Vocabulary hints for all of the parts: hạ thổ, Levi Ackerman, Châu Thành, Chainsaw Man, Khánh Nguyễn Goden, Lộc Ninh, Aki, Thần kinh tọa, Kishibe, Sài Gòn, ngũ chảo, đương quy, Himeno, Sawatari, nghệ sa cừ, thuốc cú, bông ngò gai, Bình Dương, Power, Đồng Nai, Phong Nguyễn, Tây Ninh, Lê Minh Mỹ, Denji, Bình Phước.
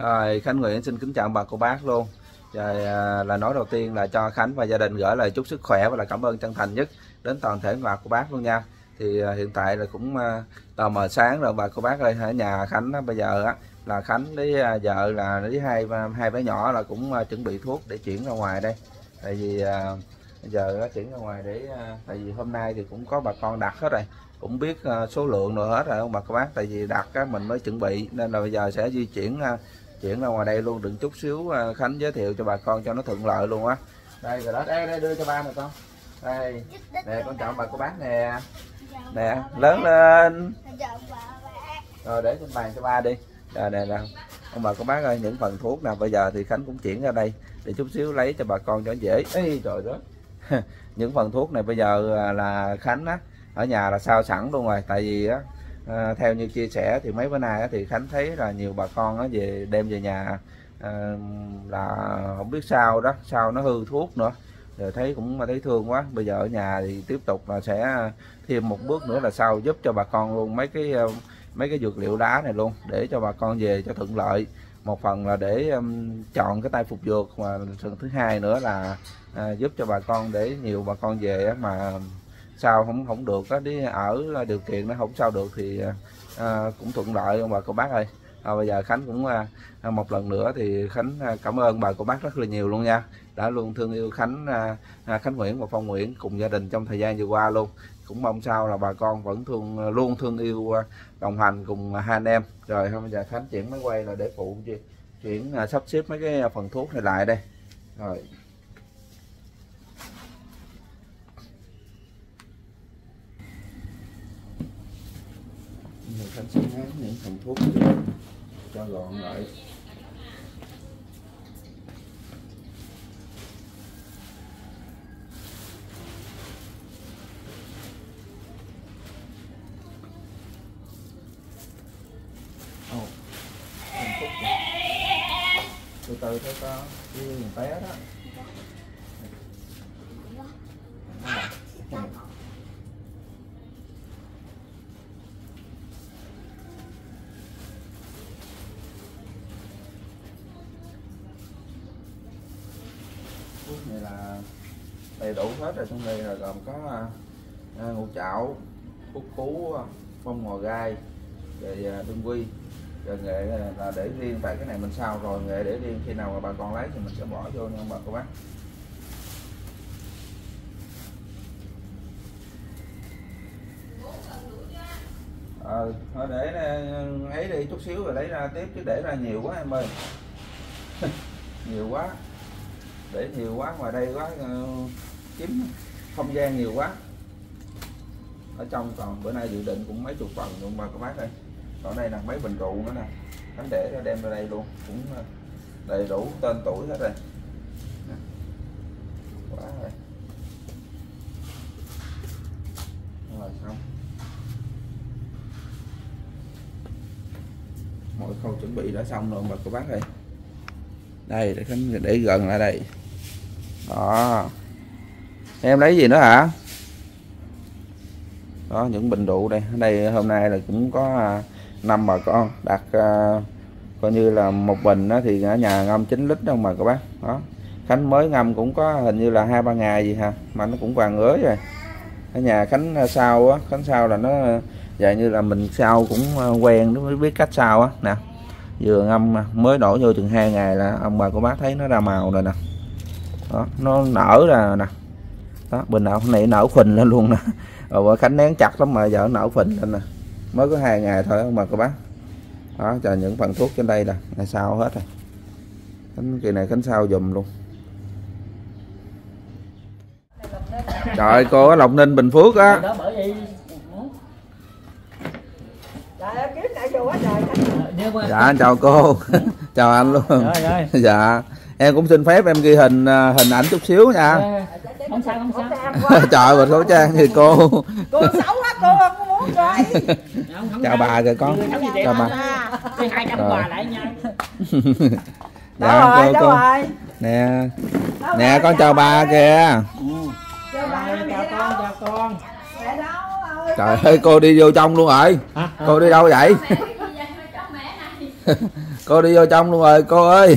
Rồi, Khánh Nguyễn xin kính chào bà cô bác luôn. Rồi, là nói đầu tiên là cho Khánh và gia đình gửi lời chúc sức khỏe và là cảm ơn chân thành nhất đến toàn thể bà cô bác luôn nha. Thì hiện tại là cũng tờ mờ sáng rồi bà cô bác ơi, ở nhà Khánh bây giờ á là Khánh với vợ là với hai bé nhỏ là cũng chuẩn bị thuốc để chuyển ra ngoài đây. Tại vì bây giờ nó chuyển ra ngoài để tại vì hôm nay thì cũng có bà con đặt hết rồi, cũng biết số lượng rồi hết rồi ông bà các bác, tại vì đặt á mình mới chuẩn bị nên là bây giờ sẽ di chuyển ra ngoài đây luôn. Đừng chút xíu Khánh giới thiệu cho bà con cho nó thuận lợi luôn á. Đây rồi đó, đây đưa cho ba nè con. Đây nè con chọn bà cô bác nè, nè lớn lên rồi để trên bàn cho ba đi. Rồi nè ông bà cô bác ơi, những phần thuốc nào bây giờ thì Khánh cũng chuyển ra đây để chút xíu lấy cho bà con cho dễ. Ê trời đó những phần thuốc này bây giờ là Khánh á ở nhà là sao sẵn luôn rồi, tại vì á theo như chia sẻ thì mấy bữa nay thì Khánh thấy là nhiều bà con á về đem về nhà là không biết sao đó, sao nó hư thuốc nữa, rồi thấy cũng mà thấy thương quá. Bây giờ ở nhà thì tiếp tục là sẽ thêm một bước nữa là sao giúp cho bà con luôn mấy cái dược liệu đá này luôn để cho bà con về cho thuận lợi. Một phần là để chọn cái tay phục dược, mà phần thứ hai nữa là giúp cho bà con để nhiều bà con về mà sao không được á, đi ở điều kiện nó không sao được thì cũng thuận lợi ông bà cô bác ơi. Bây giờ Khánh cũng một lần nữa thì Khánh cảm ơn bà cô bác rất là nhiều luôn nha, đã luôn thương yêu Khánh Nguyễn và Phong Nguyễn cùng gia đình trong thời gian vừa qua luôn. Cũng mong sao là bà con vẫn luôn thương yêu đồng hành cùng hai anh em. Rồi bây giờ Khánh chuyển máy quay là để phụ chuyển sắp xếp mấy cái phần thuốc này lại đây. Rồi Khánh sẽ hái những phần thuốc cho gọn lại. Từ từ thôi con, đi mình té đó. Thuốc này là đầy đủ hết rồi, trong đây là gồm có ngũ chảo, thuốc cú, bông ngò gai, rồi đương quy. Rồi nghệ là để riêng, tại cái này mình sao rồi nghệ để riêng, khi nào mà bà con lấy thì mình sẽ bỏ vô nha ông bà cô bác. Thôi để ấy đi chút xíu rồi lấy ra tiếp, chứ để ra nhiều quá em ơi nhiều quá, để nhiều quá ngoài đây quá chiếm không gian nhiều quá. Ở trong còn bữa nay dự định cũng mấy chục phần ông bà cô bác đây. Còn đây là mấy bình rượu nữa nè, Khánh để nó đem ra đây luôn, cũng đầy đủ tên tuổi hết rồi. Quá rồi. Rồi xong. Mọi khâu chuẩn bị đã xong rồi mà cô bác ơi. Đây để Khánh để gần lại đây. Đó. Em lấy gì nữa hả? Đó những bình rượu đây. Đây hôm nay là cũng có 5 bà con đặt coi như là một bình đó thì ở nhà ngâm 9 lít đâu mà các bác. Đó Khánh mới ngâm cũng có hình như là 2-3 ngày gì hả, mà nó cũng vàng ứa rồi. Ở nhà Khánh sao á, Khánh sao là nó dạng như là mình sao cũng quen, nó mới biết cách sao á nè. Vừa ngâm mới đổ vô chừng 2 ngày là ông bà cô bác thấy nó ra màu rồi nè. Đó nó nở ra nè. Đó bình nào này nở phình lên luôn nè. Rồi Khánh nén chặt lắm mà giờ nở phình lên nè. Mới có 2 ngày thôi mà các bác. Đó chờ những phần thuốc trên đây là sao hết rồi. Khánh kỳ này Khánh sao dùm luôn. Trời ơi, cô ở Lộc Ninh Bình Phước á. Dạ chào cô. Chào anh luôn. Dạ. Em cũng xin phép em ghi hình ảnh chút xíu nha. Không sao không sao. Trời ơi khẩu trang thì cô. Cô xấu quá cô. Chào bà rồi con. Chào bà. 200 quà lại nha. Dạ cô. Nè. Nè con chào bà kìa. Chào bà, chào con, chào con. Trời ơi cô đi vô trong luôn rồi. Cô đi đâu vậy? Cô đi vô trong luôn rồi cô ơi.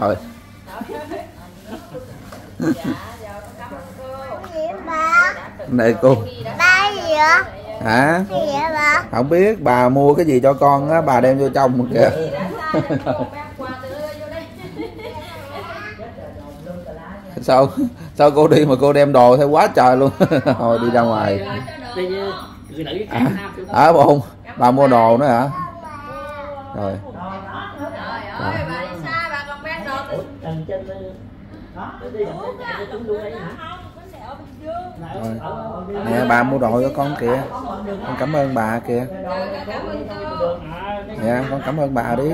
Rồi. Này cô. Ba gì vậy? Hả? Gì vậy bà? Không biết, bà mua cái gì cho con á, bà đem vô trong kìa. Sao cô đi mà cô đem đồ theo quá trời luôn. Thôi đi ra ngoài. Hả bà không? Bà mua đồ nữa hả? Rồi. Nè bà mua đồ cho con kìa. Con cảm ơn bà kìa. Dạ con cảm ơn bà đi.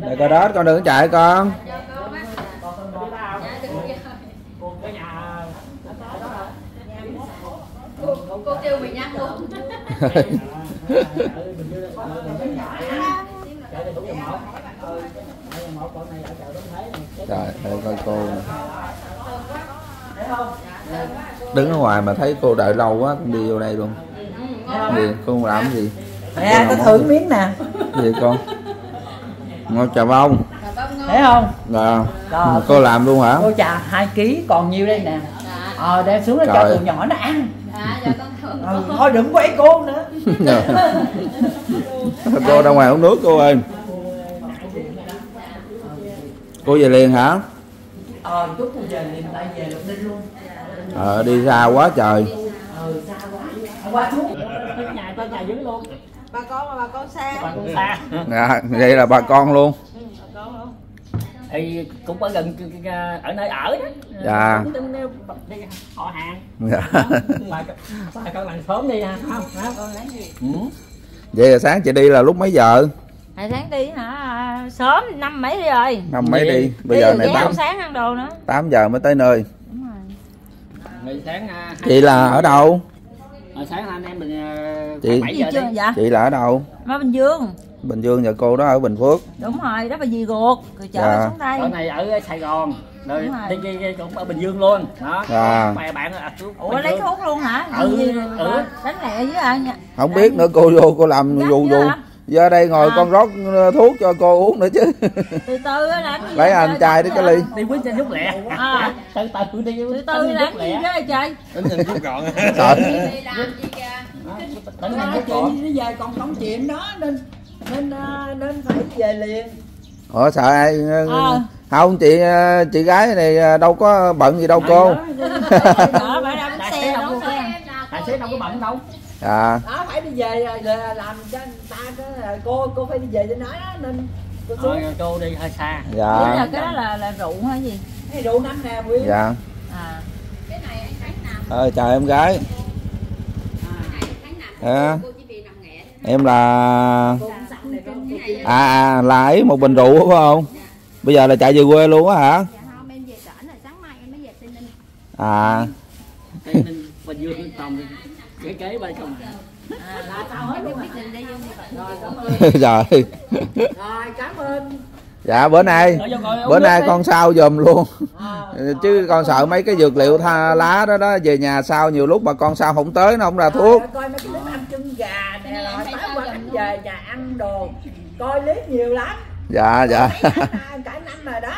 Để coi đó con đừng chạy con. Cô kêu mình nhắc luôn. Trời ơi coi cô đứng ở ngoài mà thấy cô đợi lâu quá, con đi vô đây luôn. Gì cô làm gì? Nè, cái thử miếng nè. Gì con? Ngồi chà bông. Thấy không? Dạ. Cô làm luôn hả? Cô chà 2 kg còn nhiều đây nè. Đem xuống nó cho tụi nhỏ nó ăn. Thôi đừng quấy cô nữa. Cô ra ngoài uống nước cô ơi. Cô về liền hả? Chút cô về liền tại về Lộc Ninh luôn. Đi xa quá trời. Xa quá. Qua xuống. Nhà dưới luôn. Bà con xa. Bà con xa. Dạ, vậy là bà con luôn. Bà con luôn. Thì cũng ở gần ở nơi ở đó. Dạ. Đi họ hàng. Dạ. Bà con làng xóm đi ha, không? Má con lấy gì? Ừ. Vậy là sáng chị đi là lúc mấy giờ? Hồi sáng đi hả? Sớm 5 mấy đi rồi. 5 mấy đi. Bây giờ này 8 sáng ăn đồ nữa. 8 giờ mới tới nơi. Đúng rồi. Sáng, chị là ở đâu? Hồi sáng anh em mình chị, 7 giờ đi. Dạ? Chị là ở đâu? Ở Bình Dương. Bình Dương, giờ cô đó ở Bình Phước. Đúng rồi, đó bà dì ruột, rồi chở dạ. Xuống đây. Ở này ở Sài Gòn, rồi đi cũng ở Bình Dương luôn. Đó. Dạ. Mày bạn ở xuống. Ủa lấy thuốc luôn hả? Đánh lẹ với anh. Không đánh... biết nữa cô vô cô làm dù. Giờ đây ngồi con rót thuốc cho cô uống nữa chứ. Từ từ là lấy anh trai đi cái ly. Đi quýnh cho chút lẹ. Từ từ đi. Từ từ là gì vậy trời? Tính nhìn chút gọn. Đi làm gì kìa. Tính về còn không chuyện đó nên phải về liền. Ủa sợ ai? Không chị gái này đâu có bận gì đâu cô. Tài xế đâu có bận đâu. Đó phải đi về làm cho ta cô phải đi về cho nó nên cô xuống. Cô đi hơi xa. Dạ. Đúng là cái đó là rượu hay gì? Cái rượu năm nè Nguyên. Dạ. Cái này anh Khánh nằm. Chào em gái. Em là là ấy một bình rượu đúng không? Bây giờ là chạy về quê luôn á hả? Dạ không, em về trển rồi sáng mai em mới về Tây Ninh. Tây Ninh Bình Dương tầm kế bay không. Là tao hết luôn đi rồi. Rồi cảm ơn. Dạ bữa nay con sao dùm luôn. Chứ con sợ mấy cái dược liệu tha lá đó đó về nhà sao nhiều lúc bà con sao không tới nó không ra thuốc. Coi mấy cái đứa ăn chân gà nè rồi tái qua khách về nhà ăn đồ. Coi clip nhiều lắm. Dạ dạ. Cả năm rồi đó.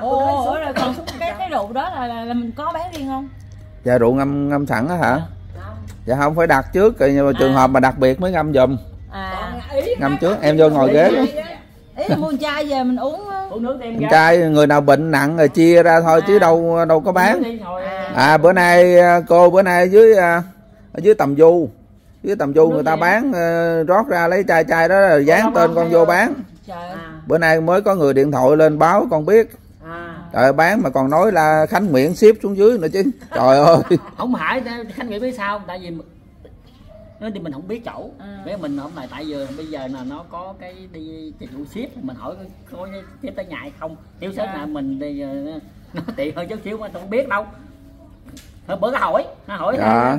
Ủa rồi còn cái rượu đó là mình có bán riêng không? Dạ rượu ngâm sẵn á hả? Dạ không phải đặt trước nhưng mà trường hợp mà đặc biệt mới ngâm dùm. Ngâm trước em vô ngồi ghế đó. Ý mua chai về mình uống nước đem ra. Chai người nào bệnh nặng rồi chia ra thôi chứ đâu có bán. Bữa nay cô dưới tầm du. Dưới tầm du người ta bán rót ra lấy chai đó rồi dán tên con vô bán. Bữa nay mới có người điện thoại lên báo con biết. Trời bán mà còn nói là Khánh Nguyễn ship xuống dưới nữa chứ. Trời ơi. Không phải Khánh Nguyễn biết sao, tại vì nó đi mình không biết chỗ. Bé mình hôm nay tại giờ bây giờ là nó có cái đi dịch vụ ship, mình hỏi coi ship tới nhà hay không. Thiếu sớm là mình đi nó tiện hơn chút xíu mà không biết đâu. bữa có hỏi, nó hỏi à.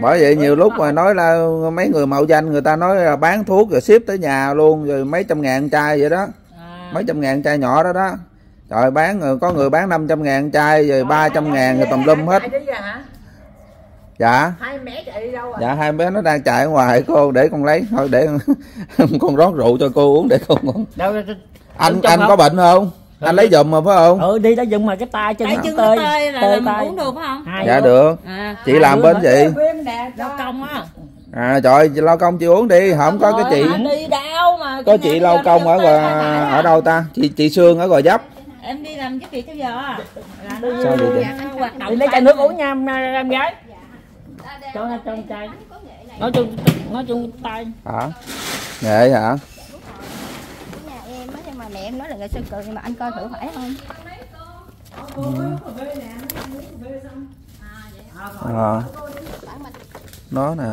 Bởi vậy nhiều lúc mà nói là mấy người mạo danh người ta nói là bán thuốc rồi ship tới nhà luôn, rồi mấy trăm ngàn chai vậy đó à. Mấy trăm ngàn chai nhỏ đó đó. Trời, bán rồi có người bán 500 ngàn chai rồi 300 ngàn rồi tùm lum hết. Dạ. Hai mẹ chạy đi đâu rồi? Dạ hai bé nó đang chạy ngoài cô, để con lấy thôi, để con rót rượu cho cô uống để con uống. Anh có bệnh không? Anh lấy giùm mà phải không? Ừ, đi lấy giùm mà cái tay chân nó tơi. Tay là mình uống được phải không? Dạ được. Chị làm bên chị. Lao công á. À trời, lao công chị uống đi, không có cái chị. Có chị lao công ở ở đâu ta? Chị Sương ở Gò Vấp. Em đi làm giúp việc cho giờ à? Sao vậy? Lấy chai nước uống nha em gái. Cho nó trong chai. Nói chung tay. Hả? Vậy hả? Nhà em á, nhưng mà mẹ em nói là người sơn cờ, nhưng mà anh coi thử phải không? Ờ. Nó nè.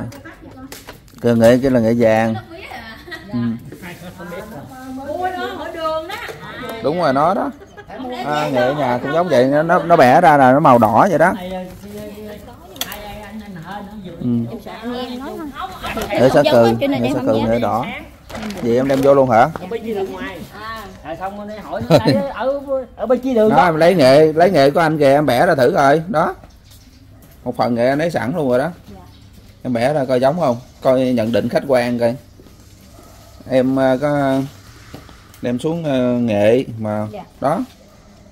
Cơ nghệ kia là nghệ vàng. Ừ. Đúng rồi nó đó. À, nghệ nhà cũng giống vậy, nó bẻ ra là nó màu đỏ vậy đó. Ừ. Để sao cường, để sao cường để đỏ. Vậy em đem vô luôn hả? Đó em lấy nghệ của anh kìa, em bẻ ra thử rồi đó. Một phần nghệ anh lấy sẵn luôn rồi đó. Em bẻ ra coi giống không, coi nhận định khách quan coi. Em có đem xuống nghệ mà đó.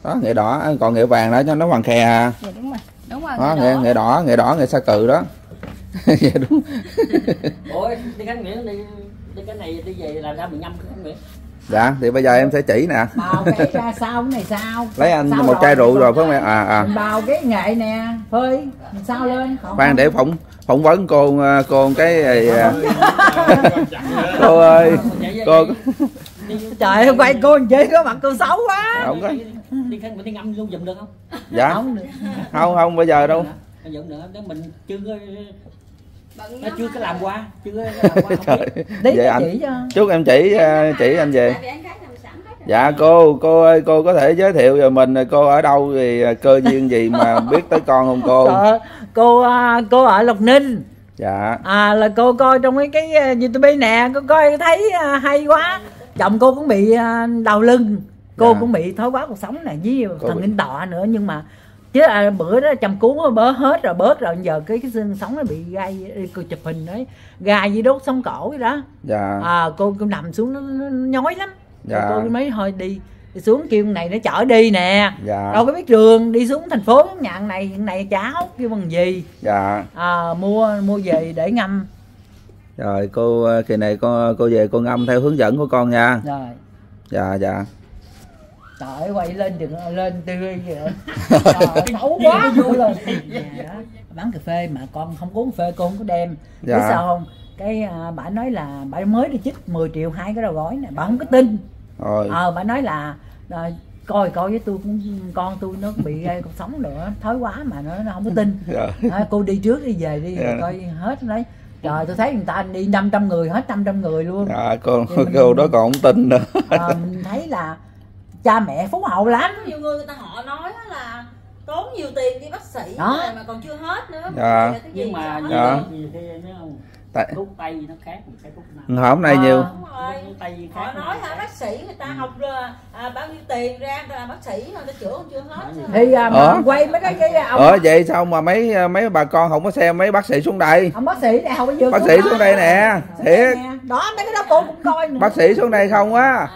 Đó nghệ đỏ, còn nghệ vàng đó cho nó hoàng khè à. Dạ, đúng rồi. Đúng rồi, đó, nghệ đỏ, nghệ sa cừ đó. Dạ đúng. Ôi, đi Khánh Nguyễn đi cái này đi về làm sao mình nhâm Khánh Nguyễn. Dạ, thì bây giờ em sẽ chỉ nè. Bao cái ra sao này sao? Lấy anh sao một chai rượu rồi phải không em? À. Bao cái nghệ nè, phơi sao lên. Khoan để phỏng vấn cô cái cô ơi. Cô trời hôm nay cô chị có mặt cô xấu quá. Không có. Đi ngâm luôn giùm được không? Dạ. Không bây giờ đâu. Giùm nữa, nếu mình chưa có làm qua, vậy anh chúc em chỉ anh về. Dạ cô ơi, cô có thể giới thiệu về mình, cô ở đâu thì cơ duyên gì mà biết tới con không cô? Cô ở Lộc Ninh. Dạ. À là cô coi trong cái YouTube nè, cô coi thấy hay quá. Chồng cô cũng bị đau lưng, cô cũng bị thói quá cuộc sống này với thần kinh tọa nữa, nhưng mà chứ bữa đó chăm cứu bớt hết rồi giờ cái xương sống nó bị gai, cô chụp hình đấy gai với đốt sống cổ vậy đó. Dạ. À, cô nằm xuống nó nhói lắm. Dạ. Cô mới hơi đi xuống kêu này nó chở đi nè. Dạ. Đâu có biết đường đi xuống thành phố nhà này cháo kêu bằng gì. Dạ. À, mua về để ngâm. Rồi cô kỳ này cô về cô ngâm theo hướng dẫn của con nha. Rồi. Dạ. Trời quay lên đừng lên tươi vậy. Xấu quá vui luôn. Dạ. Bán cà phê mà con không uống cà phê cô không có đem. Dạ. Biết sao không? Cái bà nói là bà mới đi chích 10 triệu 2 cái đầu gói này, bà không có tin. Rồi. Bà nói là coi với tôi cũng con tôi nó bị cuộc sống nữa, thói quá mà nó không có tin. Dạ. À, cô đi trước đi về đi. Dạ. Coi hết đấy. Trời, tôi thấy người ta đi 500 người, hết 500 người luôn. Dạ, cô đó còn không tin nữa. Mình thấy là cha mẹ phú hậu lắm. Nhiều người ta họ nói là tốn nhiều tiền đi bác sĩ mà còn chưa hết nữa. Dạ. Nhưng mà nhiều khi nữa không? Thuốc Tây nó khác một cái thuốc nào. Hôm nay nhiều. Họ nói hả bác sĩ người ta học bao nhiêu tiền ra là bác sĩ người ta chữa còn chưa hết. Thì quay mấy cái ông. Vậy sao mà mấy bà con không có xem mấy bác sĩ xuống đây? Ông bác sĩ này không có dư. Bác sĩ xuống đây nè. Thiệt. Đó mấy cái đó cô cũng coi nữa. Bác sĩ xuống đây không á.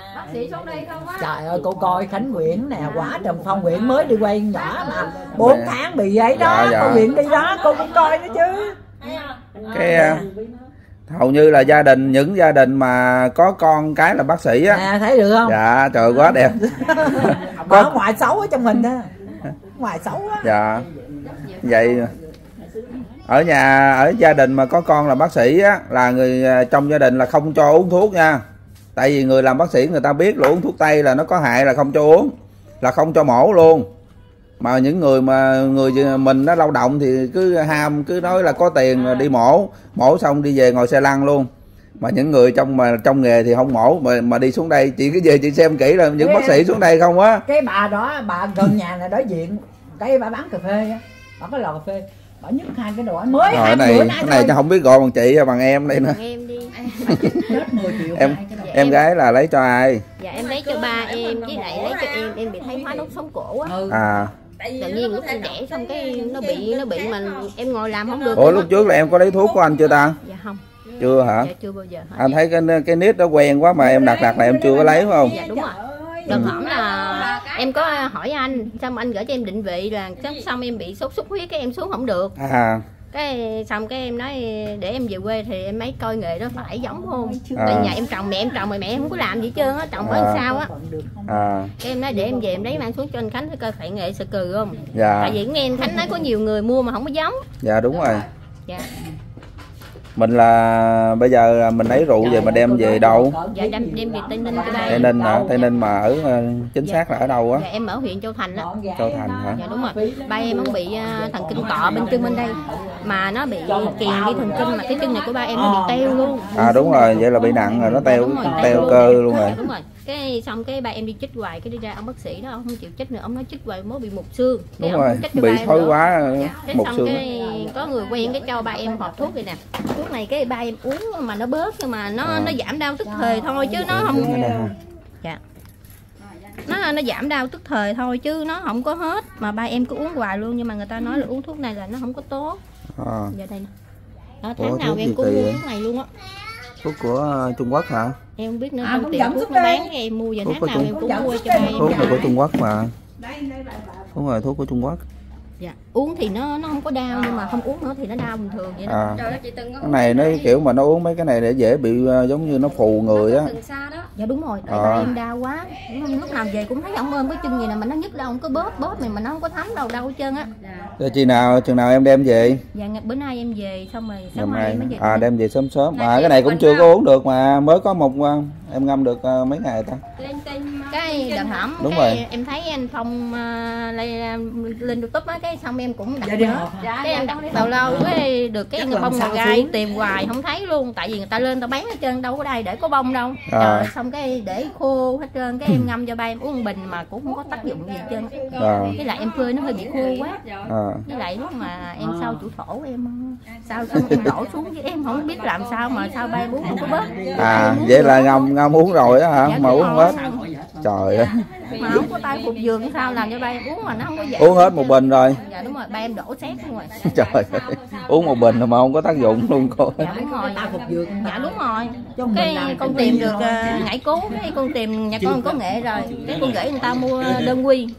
Trời ơi, cô coi Khánh Nguyễn nè, quả trầm Phong Nguyễn mới đi quay nhỏ mà 4 tháng bị vậy đó, Phong Nguyễn đi đó, cô cũng coi nữa chứ. Cái hầu như là những gia đình mà có con cái là bác sĩ á. À, thấy được không? Dạ, trời quá đẹp. Có ngoài xấu ở trong mình á. Ngoài xấu á. Dạ. Vậy ở gia đình mà có con là bác sĩ á, là người trong gia đình là không cho uống thuốc nha. Tại vì người làm bác sĩ người ta biết là uống thuốc tây là nó có hại, là không cho uống, là không cho mổ luôn. Mà những người mà mình nó lao động thì cứ ham, cứ nói là có tiền đi mổ xong đi về ngồi xe lăn luôn. Mà những người trong nghề thì không mổ mà đi xuống đây, chị cứ về chị xem kỹ là những bác sĩ xuống đây không á. Cái bà đó, bà gần nhà này đối diện, cái bà bán cà phê á. Bà có lò cà phê, bà nhấc hai cái đồ mới. Rồi, cái này, cái này chắc không biết gọi bằng chị bằng em đây nữa. Em đi. Chết 10 triệu em gái là lấy cho ai? Dạ em lấy cho ba em với lại lấy cho em bị thấy hóa đốt sống cổ á. À. Tự nhiên lúc em đẻ xong cái nó bị mà em ngồi làm không được. Ủa lúc trước là em có lấy thuốc của anh chưa ta? Dạ không. Chưa hả? Dạ chưa bao giờ. Anh thấy cái nít đó quen quá mà em đặt là em chưa có lấy phải không? Dạ đúng rồi. Đợt hỏng là em có hỏi anh, xong anh gửi cho em định vị là xong em bị sốt xuất huyết cái em xuống không được. À. Cái xong cái em nói để em về quê thì em mấy coi nghề đó phải giống không? À. Tại nhà em trồng, mẹ em không có làm gì hết trơn á, trồng bởi sao á. À. Cái em nói để em về em lấy mang xuống cho anh Khánh coi phải nghệ sờ cừ không? Dạ. Tại vì nghe anh Khánh nói có nhiều người mua mà không có giống. Dạ đúng rồi. Dạ. Mình là bây giờ mình lấy rượu về mà đem về đâu? Dạ đem về Tây Ninh. Tây Ninh hả? Tây Ninh mà ở chính xác là ở đâu á? Dạ em ở huyện Châu Thành á. Châu Thành hả? Dạ đúng rồi. Ba em không bị thần kinh cọ bên chân bên đây mà nó bị kiền đi thần kinh mà cái chân này của ba em nó bị teo luôn. À đúng rồi, vậy là bị nặng rồi, nó teo cơ luôn rồi. Đúng rồi. Cái xong cái ba em đi chích hoài cái đi ra ông bác sĩ đó ông không chịu chích nữa, ông nói chích hoài mới bị mục xương. Đúng rồi, bị thối quá mục xương. Cái có người quen cái cho ba em hộp thuốc vậy nè. Thuốc này cái ba em uống mà nó bớt nhưng mà nó giảm đau tức thời thôi chứ nó không. Dạ. Nó giảm đau tức thời thôi chứ nó không có hết mà ba em cứ uống hoài luôn nhưng mà người ta nói là uống thuốc này là nó không có tốt. À. Giờ đây nè. Đó, tháng nào em cũng mua thuốc này luôn á. Thuốc của Trung Quốc hả? Em không biết nữa, không tiệm thuốc nó bán thì em mua giờ tháng nào em cũng mua cho ba em. Thuốc này của Trung Quốc mà. Đúng rồi, thuốc của Trung Quốc. Dạ, uống thì nó không có đau nhưng mà không uống nữa thì nó đau bình thường vậy đó. À. Trời ơi, chị Từng có cái này nó kiểu mà nó uống mấy cái này để dễ bị giống như nó phù người á. Dạ đúng rồi, tại ba em đau quá. Lúc nào về cũng thấy ông ôm cái chân gì nè mà nó nhức đâu không có bóp mà nó không có thấm đâu đâu hết trơn á. Rồi chừng nào em đem về? Dạ bữa nay em về xong rồi sáng mai em mới về. À đem về sớm. Mà cái này cũng chưa có uống được mà mới có một em ngâm được mấy ngày ta. Cái đợt hỏng đúng cái rồi. Em thấy anh Phong lên YouTube á cái xong em cũng đặt nữa. Dạ, cái em lâu lâu cái được cái bông mà gai tìm hoài không thấy luôn tại vì người ta lên ta bán hết trơn đâu có đây để có bông đâu. Rồi, xong cái để khô hết trơn cái em ngâm cho ba em uống bình mà cũng không có tác dụng gì hết trơn. Cái lại em phơi nó hơi bị khô quá. Với lại lúc mà em sau chủ thổ em sao xong em đổ xuống với em không biết làm sao mà sao ba em uống không có bớt. À vậy là ngâm uống rồi đó hả? Dạ, mà uống không hết. Trời ơi. Mà không có tay phục dường sao làm cho ba em uống mà nó không có vậy. Uống hết một bình rồi. Dạ đúng rồi, ba em đổ xét luôn rồi. Trời ơi. Uống một bình mà không có tác dụng luôn cô. Dạ đúng rồi. Tay phục dường. Dạ đúng rồi. Cái con tìm được ngải cứu, cái con tìm nhà con có nghệ rồi. Cái con gửi người ta mua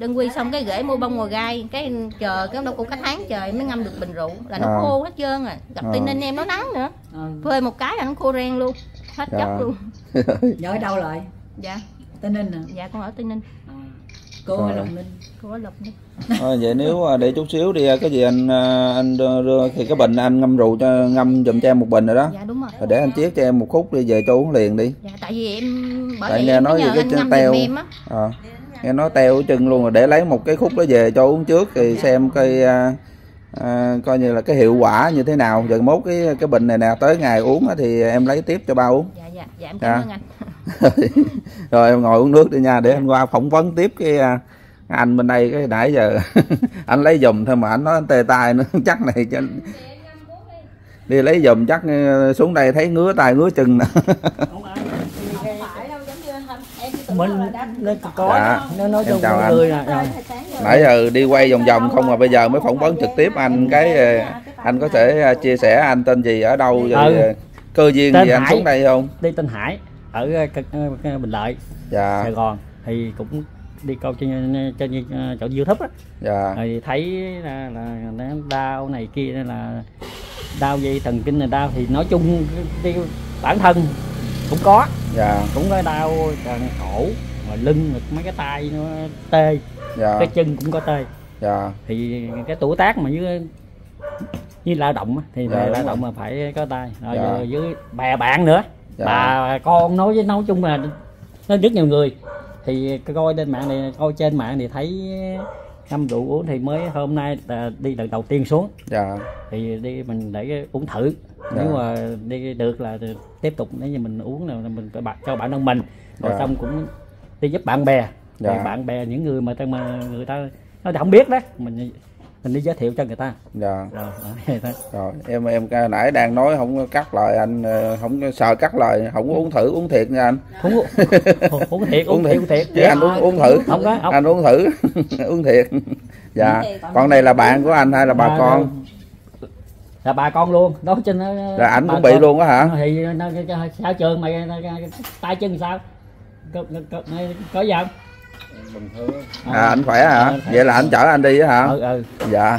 đơn quy xong cái gửi mua bông ngò gai, cái chờ cái đâu cũng cả tháng trời mới ngâm được bình rượu là nó khô hết trơn rồi. Gặp Tây Ninh em nó nắng nữa. Phơi một cái là nó khô ren luôn. Hết chất luôn. Nhớ đâu rồi? Dạ. Tây Ninh à? Dạ con ở Tây Ninh. Cô ở Lộc Ninh. Cô ở Lộc Ninh. Vậy nếu để chút xíu đi cái gì anh đưa thì cái bình anh ngâm rượu cho ngâm dùm cho em một bình rồi đó. Dạ đúng rồi. Rồi để anh chiết cho em một khúc đi về cho uống liền đi. Dạ tại vì em bởi vì nghe nói về cái teo. Nghe nói teo chân luôn rồi để lấy một cái khúc đó về cho uống trước thì xem cái coi như là cái hiệu quả như thế nào. Rồi mốt cái bình này nè tới ngày uống thì em lấy tiếp cho ba uống. Dạ em cảm ơn anh. Rồi em ngồi uống nước đi nha, để anh qua phỏng vấn tiếp cái anh bên đây cái nãy giờ anh lấy giùm thôi mà anh nói anh tê tay nữa chắc này cho đi lấy giùm chắc xuống đây thấy ngứa tay ngứa chân nè. Em chào anh. Nãy giờ đi quay vòng vòng không mà bây giờ mới phỏng vấn trực tiếp anh cái anh có thể chia sẻ anh tên gì ở đâu rồi cơ duyên gì anh xuống đây không? Đi tên Hải ở Bình Lợi, Sài Gòn thì cũng đi câu trên chỗ YouTube á, thì thấy là đau này kia nên là đau dây thần kinh này đau thì nói chung bản thân cũng có, cũng có đau cổ, rồi lưng, mấy cái tay nó tê, cái chân cũng có tê, thì cái tuổi tác mà với lao động thì lao động mà phải có tay, rồi với bè bạn nữa. Bà con nói với nói chung là nó rất nhiều người thì coi trên mạng này coi trên mạng thì thấy ngâm rượu uống thì mới hôm nay đi lần đầu tiên xuống thì đi mình để uống thử nếu mà đi được là tiếp tục nếu như mình uống là mình cho bản thân mình rồi xong cũng đi giúp bạn bè bạn bè những người mà người ta nó không biết đó mình mình đi giới thiệu cho người ta. Dạ. Rồi, rồi em nãy đang nói không cắt lời anh, không sợ cắt lời, không uống thử, uống thiệt nha anh. Uống thiệt. Chứ anh uống thử. Không có. Anh uống thử, uống thiệt. Dạ. Con này là bạn của anh hay là bà con? Là bà con luôn, đó trên nó. Là ảnh cũng bị luôn á hả? Thì nó sao trường mày tay chân sao? Có gì không? Bình thường. À anh khỏe hả? Vậy là anh chở anh đi á hả? Ừ. Dạ.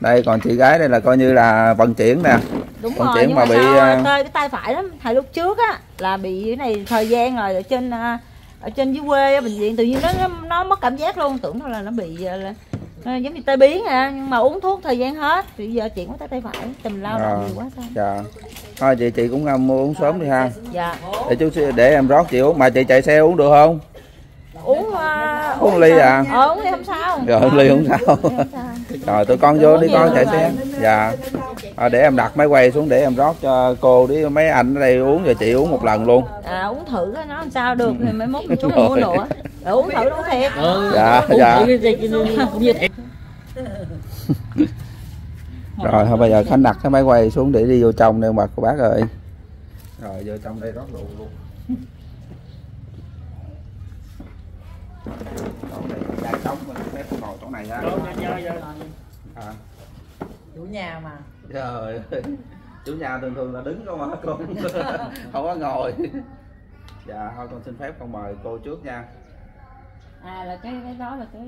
Đây còn chị gái đây là coi như là vận chuyển nè. Đúng vận rồi, chuyển nhưng mà bị tê cái tay phải lắm. Thời lúc trước á là bị cái này thời gian rồi ở trên dưới quê bệnh viện tự nhiên nó mất cảm giác luôn, tưởng đâu là nó bị giống như tai biến à, nhưng mà uống thuốc thời gian hết, thì giờ chuyện quá tay phải, tùm lao động nhiều quá sao. Dạ. Thôi chị cũng mua uống sớm đi ha. Dạ. Để chú để em rót chị uống, mà chị chạy xe uống được không? Uống ly à? Uống ly không sao. Rồi uống ly không sao. Rồi tụi con vô đi con chạy xe. Dạ. Để em đặt máy quay xuống để em rót cho cô đi, mấy anh ở đây uống rồi chị uống một lần luôn. À uống thử nó làm sao được thì mới mốt chú mua nữa. Uống thử uống thiệt. Dạ dạ. Rồi thôi bây giờ Khánh đặt cái máy quay xuống để đi vô trong nè cô bác ơi. Rồi vô trong đây rót rượu luôn. Chỗ này ha. Chủ nhà mà. Trời ơi. Chủ nhà thường là đứng không hả con? Không có ngồi. Dạ thôi con xin phép con mời cô trước nha. À là cái đó là cái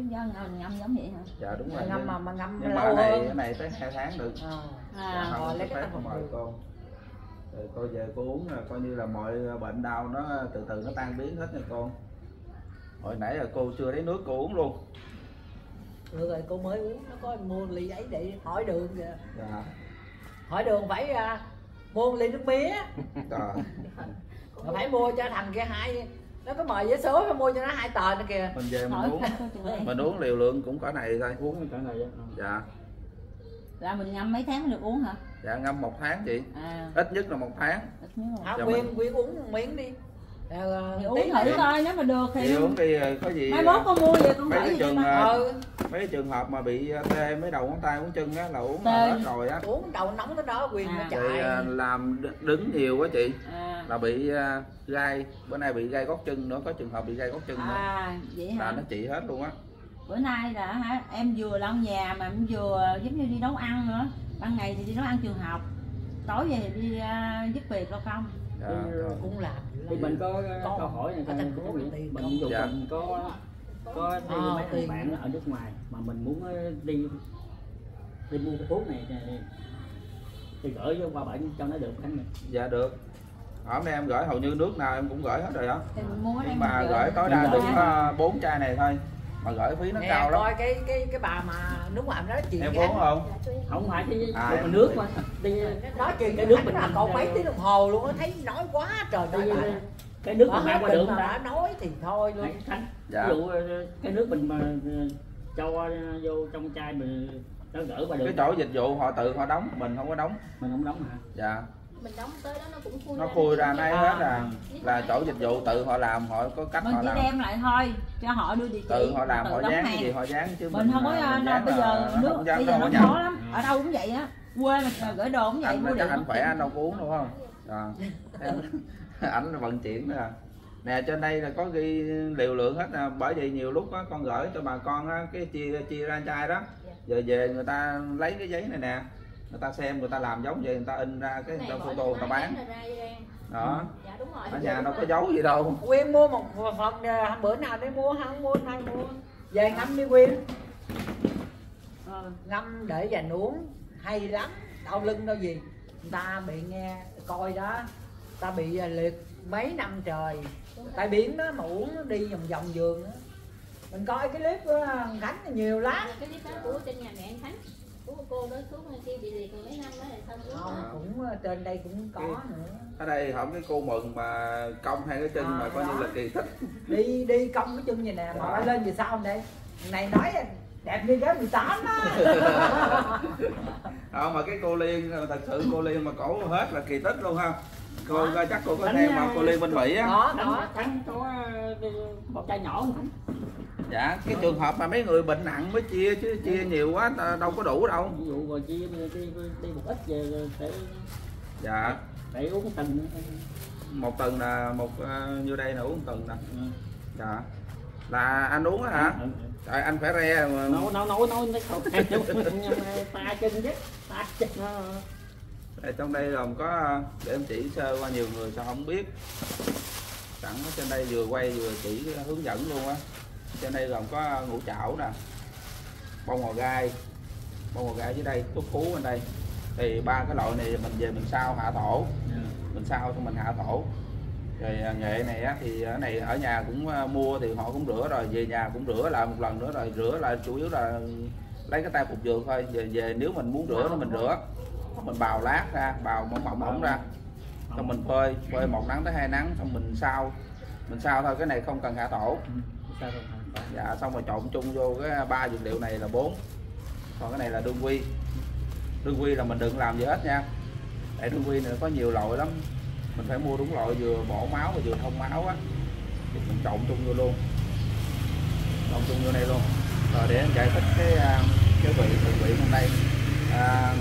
ngâm giống vậy hả? Dạ đúng rồi. Ngâm mà ngâm nhưng lâu mà hơn. Cái này tới 2 tháng được. À dạ, rồi lấy cái con mời cô. Rồi cô về cô uống là coi như là mọi bệnh đau nó từ từ nó tan biến hết nha con. Hồi nãy là cô chưa lấy nước cô uống luôn. Được rồi cô mới uống, nó có mua ly ấy để hỏi đường kìa. Dạ. Hỏi đường phải mua ly nước mía. Dạ. Phải mua cho thằng kia hai, nó có mời vé số phải mua cho nó 2 tờ nữa kìa. Mình về mình uống, mình uống liều lượng cũng cỡ này thôi. Uống cỡ này vậy. Dạ. Là mình ngâm mấy tháng mới được uống hả? Dạ ngâm 1 tháng chị. À. Ít nhất là 1 tháng. Ít nhất là. Dạ, Quyên uống 1 miếng đi. Thì uống thử coi nếu mà được thì uống đi có gì mai mốt con mua về con phải gì mấy trường hợp mà bị tê mấy đầu ngón tay ngón chân á là uống hết rồi á, uống đầu nóng tới đó Quyền nó chạy làm đứng nhiều quá chị là bị gai, bữa nay bị gai gót chân nữa, có trường hợp bị gai gót chân nữa vậy là nó trị hết luôn á. Bữa nay là hả em vừa lau nhà mà em vừa giống như đi nấu ăn nữa, ban ngày thì đi nấu ăn trường học, tối về thì đi giúp việc đâu không. Dạ, cũng làm thì mình có câu hỏi này thằng của mình dù mình có đi mấy thằng bạn ở nước ngoài mà mình muốn đi mua cái thuốc này thì gửi vô qua bệnh cho nó được Khánh mình. Dạ được. Hôm nay em gửi hầu như nước nào em cũng gửi hết rồi đó. Nhưng mà gửi tối đa được 4 chai này thôi. Mà gửi phí nó cao lắm. Coi cái bà mà nước ngoài đó chuyện em uống không? Không phải chứ nước mà. Nói chuyện cái nước mình là còn mấy tiếng đồng hồ luôn á, thấy nói quá trời ơi. Cái nước mình mang qua đường đã nói thì thôi luôn. Khánh, ví dụ cái nước mình mà cho vô trong chai mình nó gửi qua đường. Cái chỗ dịch vụ họ tự họ đóng, mình không có đóng. Mình không đóng hả? Dạ. Mình đóng tới đó nó cũng khui ra. Nó khui ra nay hết là chỗ dịch vụ tự họ làm, họ có cách họ làm. Mình chỉ đem lại thôi, cho họ đưa địa chỉ. Tự họ làm, họ dán cái gì họ dán chứ mình không có bây giờ nước bây giờ nó khó lắm. Ở đâu cũng vậy á, quê mà gửi đồ cũng vậy, mua điện. Anh khỏe anh đâu có uống đúng không? Ảnh vận chuyển nữa nè, trên đây là có ghi liều lượng hết nè, bởi vì nhiều lúc á con gửi cho bà con á cái chia ra chai đó, giờ về người ta lấy cái giấy này nè, người ta xem người ta làm giống vậy, người ta in ra cái photo người ta bán đó. Dạ, đúng rồi. Ở nhà đâu có giấu gì đâu. Quyên mua một phần bữa nào để mua không mua hay mua về ngâm đi Quyên, ngâm để dành uống hay lắm, đau lưng đâu gì. Người ta bị nghe coi đó, ta bị liệt mấy năm trời tai biến đó mà uống đi vòng vườn đó. Mình coi cái clip của Khánh nhiều lắm, cái clip đó của trên nhà mẹ Khánh của cô đó xuống kia bị liệt mấy năm đó là xong cũng trên đây cũng có nữa. Ở đây không cái cô mừng mà cong hai cái chân mà coi như là kỳ thích đi cong cái chân vậy nè mà phải lên về sau đây này nói đẹp như cái 18 đó. Mà cái cô Liên thật sự cô Liên mà cổ hết là kỳ tích luôn ha. Cô chắc cô có theo mà cô Lê Minh Mỹ á. Đó, thắng một chai nhỏ không? Dạ, cái trường hợp mà mấy người bệnh nặng mới chia chứ chia nhiều quá đâu có đủ đâu. Ví dụ rồi chia đi một ít về rồi để dạ, để uống từng một tuần là một như đây là uống tuần nè. Dạ. Là anh uống đó hả? Trời anh phải re mà nấu nó không hay chứ. Ta chân chứ, ta chân. Đây, trong đây gồm có để em chỉ sơ qua nhiều người sao không biết, sẵn ở trên đây vừa quay vừa chỉ hướng dẫn luôn á. Trên đây gồm có ngũ chảo nè, bông hò gai dưới đây, thuốc cú bên đây. Thì ba cái loại này mình về mình sao hạ thổ, mình sao cho mình hạ thổ. Rồi nghệ này á thì ở này ở nhà cũng mua thì họ cũng rửa rồi, về nhà cũng rửa lại một lần nữa rồi rửa lại, chủ yếu là lấy cái tay phục dược thôi. Về nếu mình muốn rửa nó mình rửa, mình bào lát ra, bào mỏng mỏng ra, xong mình phơi 1 nắng tới 2 nắng, xong mình sao thôi, cái này không cần hạ tổ. Dạ, xong rồi trộn chung vô cái 3 dược liệu này là 4. Còn cái này là đương quy là mình đừng làm gì hết nha, tại đương quy này có nhiều loại lắm, mình phải mua đúng loại, vừa bổ máu và vừa thông máu á, thì mình trộn chung vô đây luôn rồi để anh giải thích cái vị thượng vị hôm nay.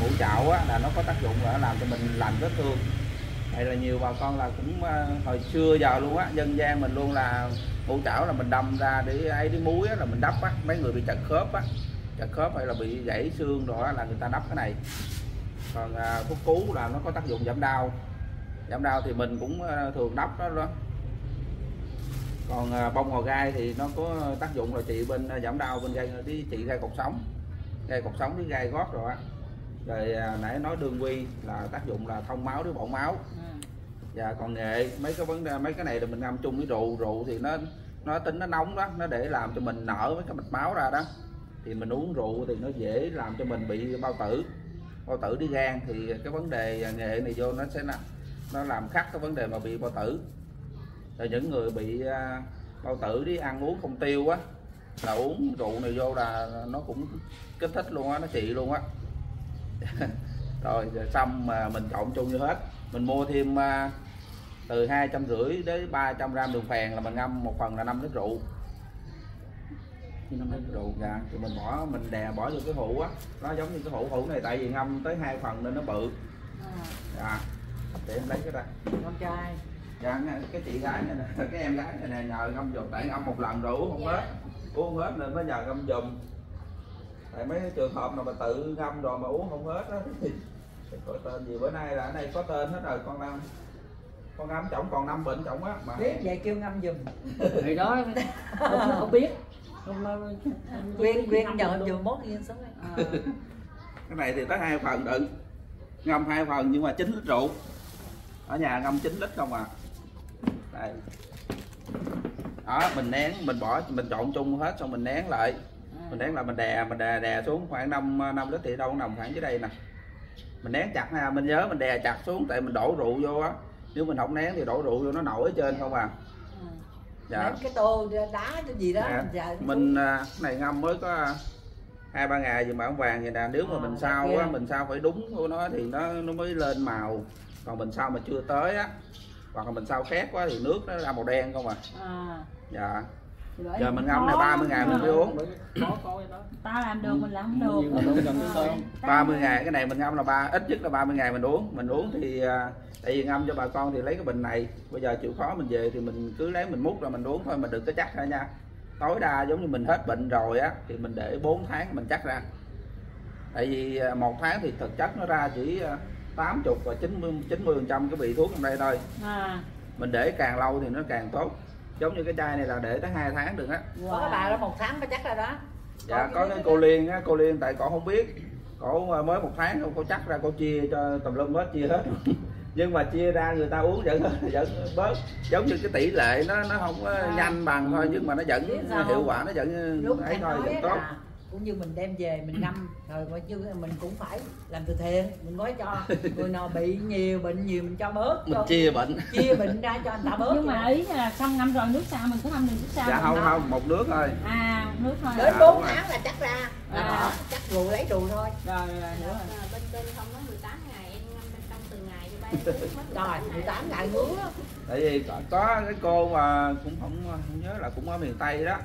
Ngũ chảo á, là nó có tác dụng là nó làm cho mình lành vết thương. Đây là nhiều bà con là cũng hồi xưa giờ luôn á, dân gian mình luôn là ngũ chảo là mình đâm ra để ấy cái muối á, là mình đắp á, mấy người bị chật khớp hay là bị gãy xương rồi á, là người ta đắp cái này. Còn thuốc cú là nó có tác dụng giảm đau thì mình cũng thường đắp đó. Còn bông hò gai thì nó có tác dụng là trị bên giảm đau, bên gai cái trị gai cột sống với gai gót rồi á. Rồi nãy nói đương quy là tác dụng là thông máu với bổ máu. Và còn nghệ mấy cái này là mình ngâm chung với rượu thì nó tính nó nóng đó, nó để làm cho mình nở mấy cái mạch máu ra đó. Thì mình uống rượu thì nó dễ làm cho mình bị bao tử đi gan, thì cái vấn đề nghệ này vô nó sẽ nó làm khắc cái vấn đề mà bị bao tử. Rồi những người bị bao tử đi ăn uống không tiêu á là uống rượu này vô là nó cũng kích thích luôn á, nó trị luôn á. Rồi xong mà mình trộn chung như hết, mình mua thêm từ 250 đến 300 gram đường phèn là mình ngâm một phần là 5 lít rượu ra, thì mình bỏ vô cái hũ á, nó giống như cái hũ này, tại vì ngâm tới 2 phần nên nó bự. Dạ, để em lấy cái ra. Con trai. Dạ, cái chị gái này nè, cái em gái này nè, nhờ ngâm giùm, tại ngâm một lần rồi uống không hết nên nó nhờ ngâm giùm. Tại mấy trường hợp mà tự ngâm rồi mà uống không hết á, có tên gì bữa nay là ở đây có tên hết rồi, con ngâm chổng còn 5 bệnh chổng á mà biết vậy kêu ngâm giùm. Thì đó không biết quyên nhờ giùm mốt yên sống đây. Cái này thì tới 2 phần đựng, ngâm 2 phần nhưng mà 9 lít rượu, ở nhà ngâm 9 lít không à. Đây đó, mình nén, mình bỏ, mình trộn chung hết xong mình nén lại, mình nén là mình đè xuống khoảng 5 lít thì đâu nằm khoảng dưới đây nè. Mình nén chặt ha, mình nhớ mình đè chặt xuống, tại mình đổ rượu vô á, nếu mình không nén thì đổ rượu vô nó nổi ở trên không à. Dạ. Ném cái tô đá cái gì đó. Dạ. Dạ. Mình này ngâm mới có 2-3 ngày gì mà ông vàng vậy nè, nếu mà mình sao á, mình sao phải đúng của nó thì nó mới lên màu. Còn mình sao mà chưa tới á, hoặc là mình sao khét quá thì nước nó ra màu đen không à. Dạ. Giờ mình ngâm này 30 ngày mình mới uống. Ta làm được mình làm không được. 30 ngày cái này mình ngâm là ít nhất là 30 ngày mình uống. Mình uống thì tại vì ngâm cho bà con thì lấy cái bình này, bây giờ chịu khó mình về thì mình cứ lấy mình múc ra mình uống thôi, mình đừng có chắc ra nha. Tối đa giống như mình hết bệnh rồi á thì mình để 4 tháng mình chắc ra. Tại vì 1 tháng thì thực chất nó ra chỉ 80 và 90% cái vị thuốc trong đây thôi. Mình để càng lâu thì nó càng tốt. Giống như cái chai này là để tới 2 tháng được á. Có cái bà đó 1 tháng mới chắc ra đó. Dạ, có cái cô Liên á, cô Liên tại cổ không biết, cổ mới 1 tháng cô chắc ra, cô chia cho tùm lum hết, chia hết. Nhưng mà chia ra người ta uống vẫn bớt, giống như cái tỷ lệ nó không nhanh bằng thôi, nhưng mà nó vẫn hiệu quả, nó vẫn ấy thôi, vẫn tốt. Cũng như mình đem về mình ngâm rồi, coi chứ mình cũng phải làm từ thiện, mình gói cho người nào bị nhiều bệnh nhiều mình cho bớt, mình chia bệnh ra cho người ta bớt. Nhưng mà ý là xong ngâm rồi nước sao mình cứ ngâm, nước sao dạ không, một nước thôi nước thôi, đến 4 tháng là chắc ra chắc rượu, lấy rượu thôi. Rồi bên bên không nói 18 ngày em ngâm bên trong từng ngày cho ba Rồi 18 ngày mướn á. Tại vì có cái cô mà cũng không nhớ là cũng ở miền Tây đó.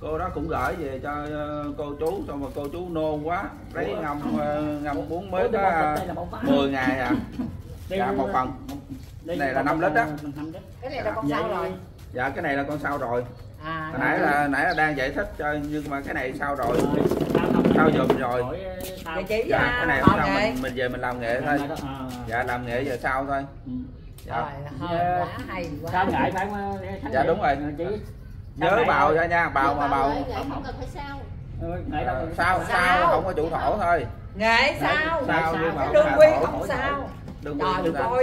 Cô đó cũng gửi về cho cô chú, xong mà cô chú nôn quá, lấy ngâm uống mới có 10 ngày à. Dạ một phần. Cái này là 5 lít đó. Cái này là con sau rồi. Dạ cái này là con sau rồi. À, nãy là đang giải thích cho, nhưng mà cái này sau rồi. Sao dùm rồi. Dạ, cái này hôm sau mình về mình làm nghệ thôi. Dạ làm nghệ giờ sau thôi. Dạ. Quá hay quá. Sao ngại phải dạ đúng rồi. Nhớ bào ra nha, bào mà bào. Không cần phải sao. Sao không có chủ thổ thôi. Nghệ sao? Cái đương quy không sao. Đương quy không sao.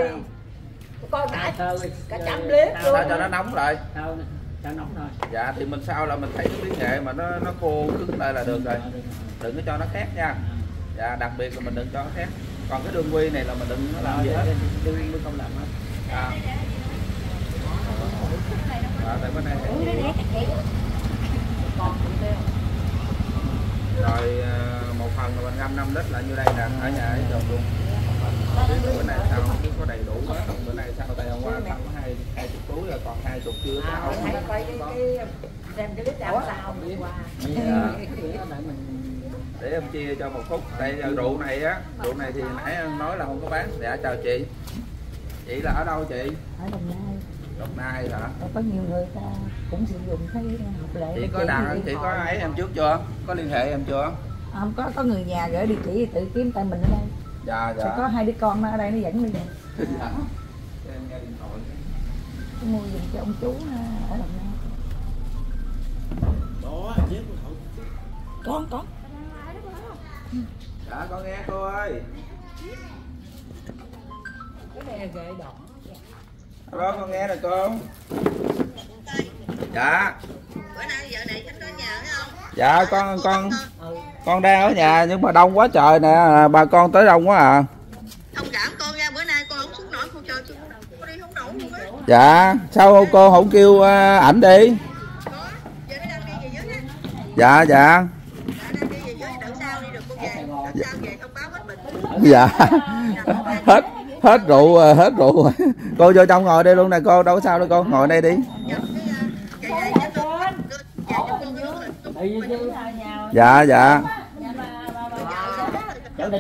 Coi cả trăm lít luôn. Sao cho nó nóng lại. Cho nóng thôi. Dạ thì mình sao là mình thấy cái miếng nghệ mà nó khô cứng lại là được rồi. Đừng có cho nó khét nha. Dạ đặc biệt là mình đừng cho nó khét. Còn cái đương quy này là mình đừng nó làm gì hết. Đương quy không làm hết. Dạ. Tại bên này rồi một phần là mình ngâm 5 lít là như đây nè, ở nhà ấy trồng luôn. Bữa nay sao không có đầy đủ hết, bữa nay sao tại hôm qua tầm 20 túi rồi còn 20 chưa sao. Xem cái lít đảo sao đi qua. Để em chia cho một khúc. Tại rượu này á, rượu này thì nãy nói là không có bán. Dạ chào chị. Chị là ở đâu chị? Ở Đồng Nai. Đồng Nai hả? Có nhiều người ta cũng sử dụng thấy hợp lệ. Chị có đặt, chị có ấy em trước chưa? Có liên hệ em chưa? Không có người nhà gửi địa chỉ tự kiếm tại mình ở đây. Dạ dạ. Sẽ có hai đứa con nó ở đây nó dẫn đi. Dạ. Em nghe điện thoại. Tôi mua giùm cho ông chú ở Đồng Nai. Đó, giết con thử. Con. Dạ con nghe cô ơi. Cái này là gậy đỏ. Alo, con nghe rồi cô. Dạ. Bữa nay vợ này Khánh có nhà phải không? Dạ con đang ở nhà nhưng mà đông quá trời nè, bà con tới đông quá à. Thông cảm con nha, bữa nay con không xuống nổi, con chơi chứ con đi không nổi luôn á. Dạ, sao cô không kêu ảnh đi? Có, giờ nó đang đi về dưới á. Dạ dạ. Đang đi về dưới đợi sao đi được con về. Đợi sao về thông báo hết bệnh. Dạ. Hết rượu rồi. Cô vô trong ngồi đây luôn nè cô, đâu có sao đâu cô, ngồi đây đi. Dạ dạ. Trên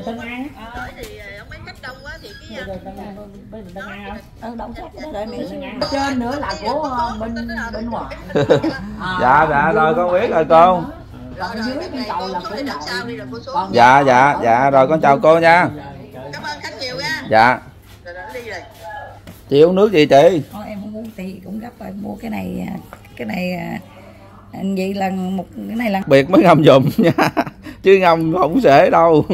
nữa là của bên ngoài. Dạ dạ rồi con biết rồi cô. Dạ dạ dạ rồi con chào cô nha. Cảm ơn Khánh nhiều nha. Dạ. Chị uống nước gì chị? Thôi em không uống thì cũng gấp rồi mua cái này vậy là một cái này là biệt mới ngâm dùm nha chứ ngâm không sẽ đâu.